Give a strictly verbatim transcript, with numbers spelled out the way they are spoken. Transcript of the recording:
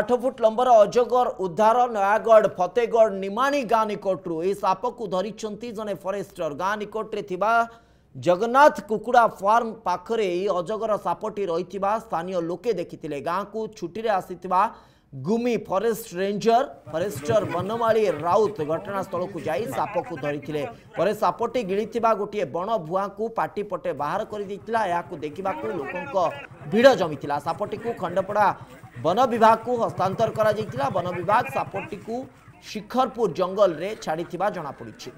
आठ foot lumbar अजगर उद्धार नयागढ़ फतेहगढ़ निमाणी गाँ निकटू यह साप को धरी जड़े फरेस्टर गाँ निकटे जगन्नाथ कुकुड़ा फार्म पाखरे अजगर सापटी रही स्थानीय लोके देखी गाँ को छुट्टी आसी गुमी forest ranger forester Banamali Raut घटनास्थल को जाई साप को धरी पर सापटी गिड़ी गोटे बण भुआ को पाटीपटे बाहर कर देखा लोकों भिड़ जमी सापटी को खंडपड़ा वन विभाग को हस्तांतर करा वन विभाग सापटी को शिखरपुर जंगल रे छाड़ी जनापड़ी।